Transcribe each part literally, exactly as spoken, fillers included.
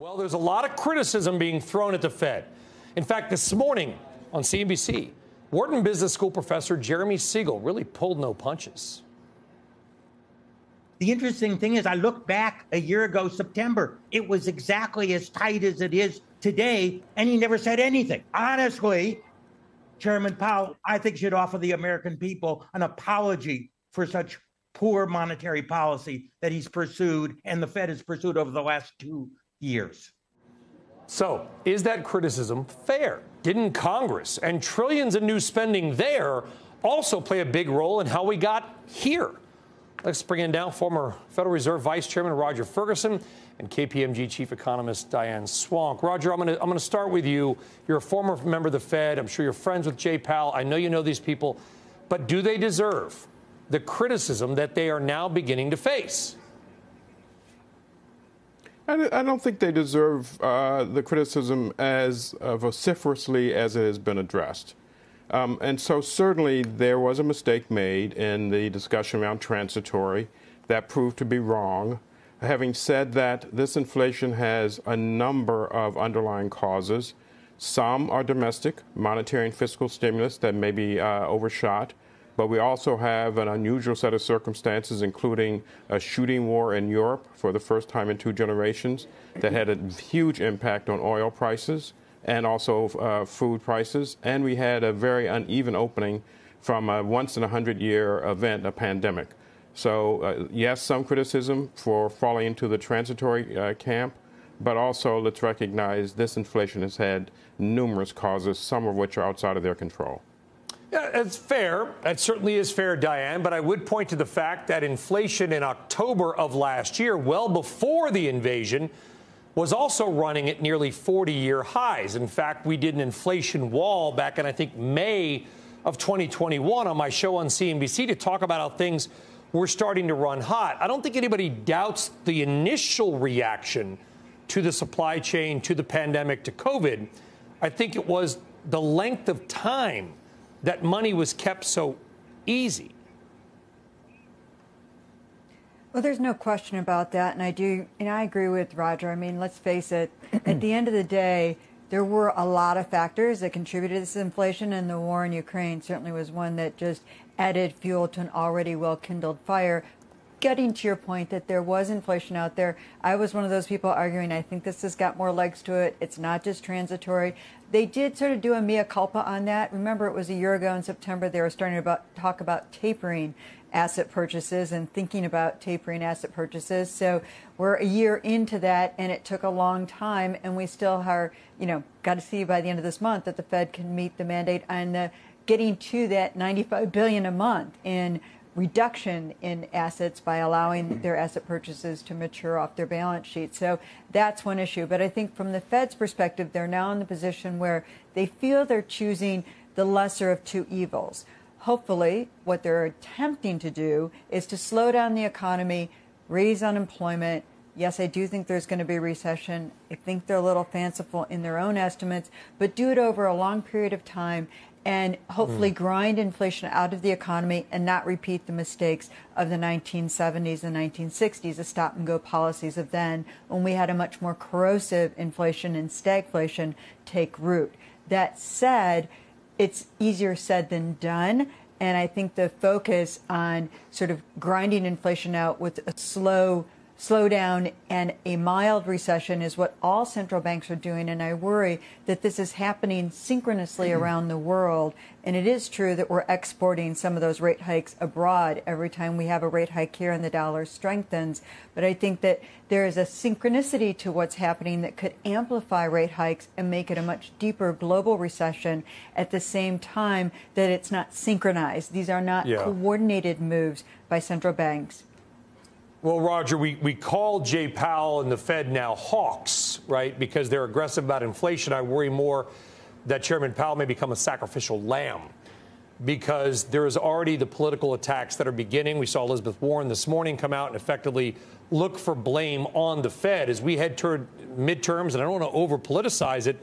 Well, there's a lot of criticism being thrown at the Fed. In fact, this morning on C N B C, Wharton Business School professor Jeremy Siegel really pulled no punches. The interesting thing is, I look back a year ago, September, it was exactly as tight as it is today, and he never said anything. Honestly, Chairman Powell, I think, should offer the American people an apology for such poor monetary policy that he's pursued and the Fed has pursued over the last two years. So, is that criticism fair? Didn't Congress and trillions in new spending there also play a big role in how we got here? Let's bring in now former Federal Reserve Vice Chairman Roger Ferguson and K P M G Chief Economist Diane Swonk. Roger, I'm going to I'm going to start with you. You're a former member of the Fed. I'm sure you're friends with Jay Powell. I know you know these people. But do they deserve the criticism that they are now beginning to face? I don't think they deserve uh, the criticism as uh, vociferously as it has been addressed. Um, and so certainly there was a mistake made in the discussion around transitory that proved to be wrong. Having said that, this inflation has a number of underlying causes. Some are domestic, monetary and fiscal stimulus that may be uh, overshot. But we also have an unusual set of circumstances, including a shooting war in Europe for the first time in two generations that had a huge impact on oil prices and also uh, food prices. And we had a very uneven opening from a once-in-a-hundred-year event, a pandemic. So, uh, yes, some criticism for falling into the transitory uh, camp, but also let's recognize this inflation has had numerous causes, some of which are outside of their control. Yeah, that's fair. That certainly is fair, Diane. But I would point to the fact that inflation in October of last year, well before the invasion, was also running at nearly forty-year highs. In fact, we did an inflation wall back in, I think, May of twenty twenty-one on my show on C N B C to talk about how things were starting to run hot. I don't think anybody doubts the initial reaction to the supply chain, to the pandemic, to COVID. I think it was the length of time that money was kept so easy. Well, there's no question about that, and I do, and I agree with Roger. I mean, let's face it, at the end of the day, there were a lot of factors that contributed to this inflation, and the war in Ukraine certainly was one that just added fuel to an already well-kindled fire. Getting to your point that there was inflation out there, I was one of those people arguing, I think this has got more legs to it. It's not just transitory. They did sort of do a mea culpa on that. Remember, it was a year ago in September, they were starting to about, talk about tapering asset purchases and thinking about tapering asset purchases. So we're a year into that, and it took a long time, and we still are, you know, got to see by the end of this month that the Fed can meet the mandate on the, getting to that ninety-five billion dollars a month in reduction in assets by allowing their asset purchases to mature off their balance sheet. So that's one issue. But I think from the Fed's perspective, they're now in the position where they feel they're choosing the lesser of two evils. Hopefully, what they're attempting to do is to slow down the economy, raise unemployment. Yes, I do think there's going to be a recession. I think they're a little fanciful in their own estimates, but do it over a long period of time and hopefully grind inflation out of the economy and not repeat the mistakes of the nineteen seventies and nineteen sixties, the stop-and-go policies of then, when we had a much more corrosive inflation and stagflation take root. That said, it's easier said than done, and I think the focus on sort of grinding inflation out with a slow slowdown and a mild recession is what all central banks are doing, and I worry that this is happening synchronously around the world. And it is true that we're exporting some of those rate hikes abroad every time we have a rate hike here and the dollar strengthens. But I think that there is a synchronicity to what's happening that could amplify rate hikes and make it a much deeper global recession at the same time that it's not synchronized. These are not yeah. coordinated moves by central banks. Well, Roger, we, we call Jay Powell and the Fed now hawks, right, because they're aggressive about inflation. I worry more that Chairman Powell may become a sacrificial lamb because there is already the political attacks that are beginning. We saw Elizabeth Warren this morning come out and effectively look for blame on the Fed as we head toward midterms, and I don't want to over-politicize it,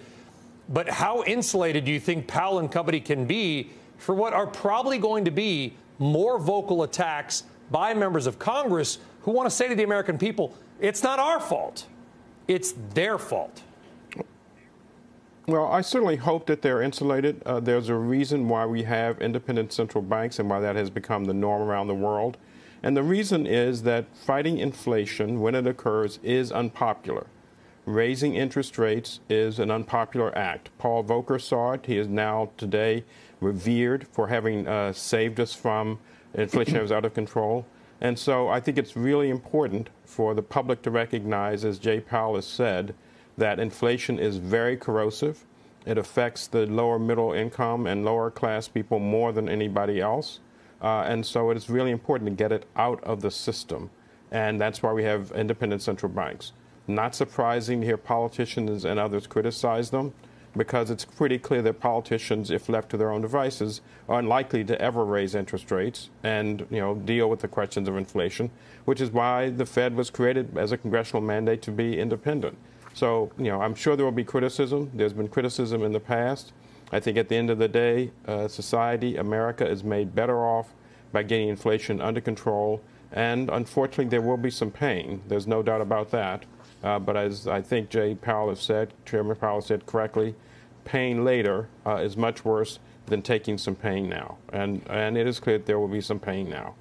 but how insulated do you think Powell and company can be for what are probably going to be more vocal attacks by members of Congress who want to say to the American people, it's not our fault? it's their fault. Well, I certainly hope that they're insulated. Uh, there's a reason why we have independent central banks and why that has become the norm around the world. And the reason is that fighting inflation, when it occurs, is unpopular. Raising interest rates is an unpopular act. Paul Volcker saw it. He is now today revered for having uh, saved us from inflation that was out of control. And so I think it's really important for the public to recognize, as Jay Powell has said, that inflation is very corrosive. It affects the lower middle income and lower class people more than anybody else. Uh, and so it is really important to get it out of the system. And that's why we have independent central banks. Not surprising to hear politicians and others criticize them, because it's pretty clear that politicians, if left to their own devices, are unlikely to ever raise interest rates and, you know, deal with the questions of inflation, which is why the Fed was created as a congressional mandate to be independent. So, you know, I'm sure there will be criticism. There's been criticism in the past. I think at the end of the day, uh, society, America, is made better off by getting inflation under control. And unfortunately, there will be some pain. There's no doubt about that. Uh, but as I think Jay Powell has said, Chairman Powell said correctly, pain later uh, is much worse than taking some pain now. And, and it is clear that there will be some pain now.